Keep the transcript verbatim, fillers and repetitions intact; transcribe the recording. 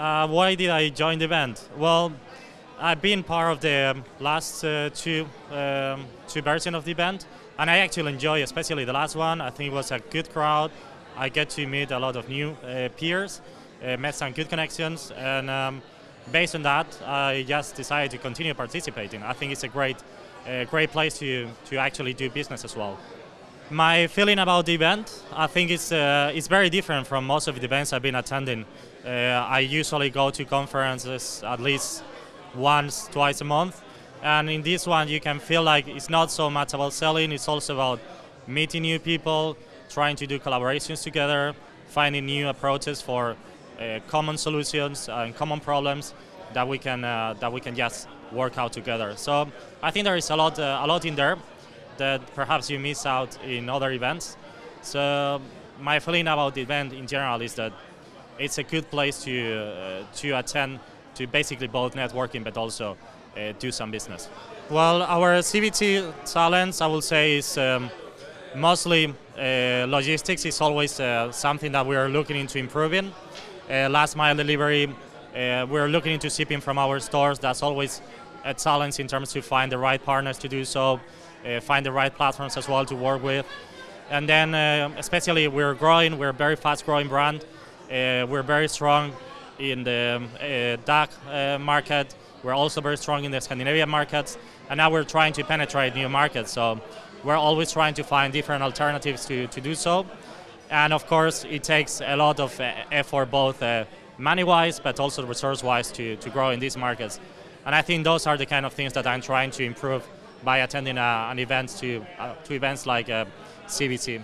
Uh, why did I join the band? Well, I've been part of the last uh, two um, two versions of the band, and I actually enjoy, especially the last one. I think it was a good crowd. I get to meet a lot of new uh, peers, uh, met some good connections, and um, based on that, I just decided to continue participating. I think it's a great, uh, great place to to actually do business as well. My feeling about the event, I think it's, uh, it's very different from most of the events I've been attending. Uh, I usually go to conferences at least once, twice a month. And in this one, you can feel like it's not so much about selling, it's also about meeting new people, trying to do collaborations together, finding new approaches for uh, common solutions and common problems that we can, uh, that we can just work out together. So I think there is a lot, uh, a lot in there that perhaps you miss out in other events. So my feeling about the event in general is that it's a good place to uh, to attend, to basically both networking but also uh, do some business. Well, our C B T challenge, I will say, is um, mostly uh, logistics is always uh, something that we are looking into improving. Uh, last mile delivery, uh, we're looking into shipping from our stores. That's always a challenge in terms to find the right partners to do so. Uh, find the right platforms as well to work with. And then uh, especially we're growing, we're a very fast growing brand. Uh, we're very strong in the uh, D A C H uh, market. We're also very strong in the Scandinavian markets. And now we're trying to penetrate new markets. So we're always trying to find different alternatives to, to do so. And of course, it takes a lot of uh, effort, both uh, money-wise, but also resource-wise to, to grow in these markets. And I think those are the kind of things that I'm trying to improve by attending uh, an event to, uh, to events like uh, C B T.